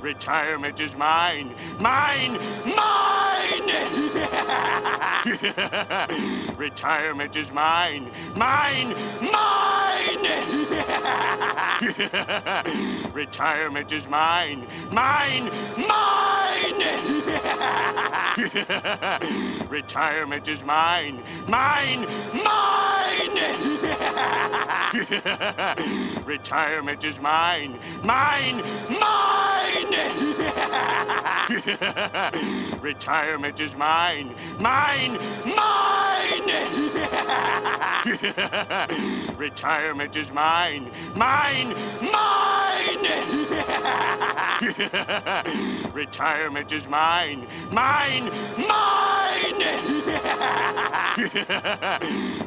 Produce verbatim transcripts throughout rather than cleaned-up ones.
Retirement is mine, mine, mine! Retirement is mine, mine, mine! Retirement is mine, mine, mine! Retirement is mine, mine, mine! Retirement is mine, mine! Mine! Retirement is mine! Mine! Mine! Retirement is mine! Mine! Mine! Retirement is mine! Mine! Mine! Retirement is mine! Mine! Mine! Retirement is mine, mine, mine!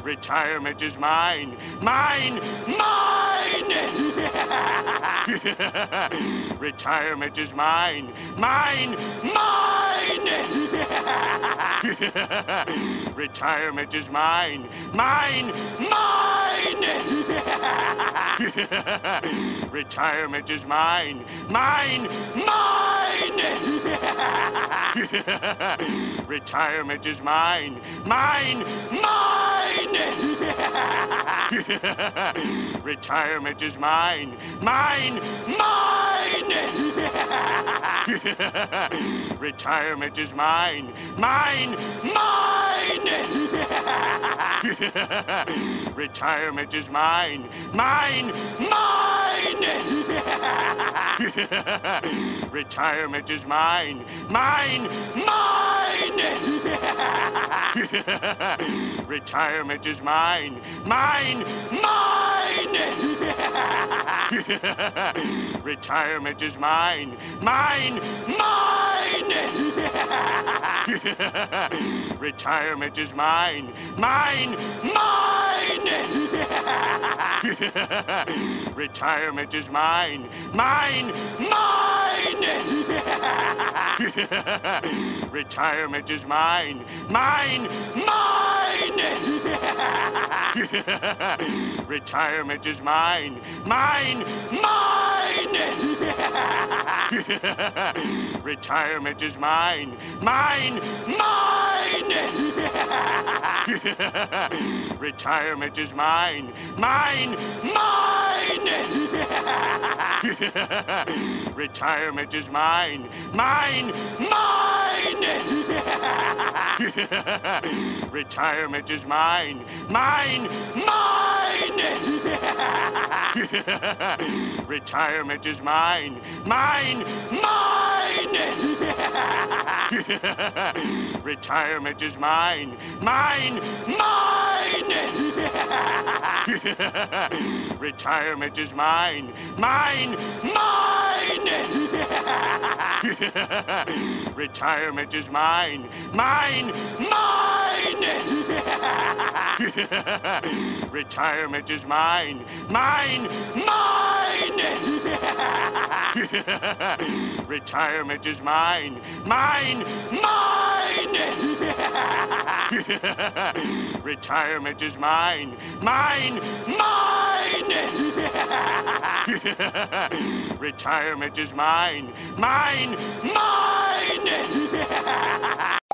Retirement is mine, mine, mine! Retirement is mine, mine, mine! Retirement is mine, mine, mine! Retirement is mine, mine, mine! Mine! Retirement is mine! Mine! Mine! Retirement is mine! Mine! Mine! Retirement is mine! Mine! Mine! Retirement is mine! Mine! Mine! Retirement is mine, mine, mine! Retirement is mine, mine, mine! Retirement is mine, mine, mine! Retirement is mine, mine, mine! Retirement is mine, mine, mine! Retirement is mine, mine, mine! Retirement is mine, mine, mine! Retirement is mine, mine, mine! Retirement is mine, mine, mine! Retirement is mine, mine, mine! Retirement is mine, mine, mine! Retirement is mine, mine, mine! Retirement is mine, mine, mine! Retirement is mine, mine, mine! Retirement is mine, mine, mine! Retirement is mine, mine, mine! Retirement is mine, mine, mine!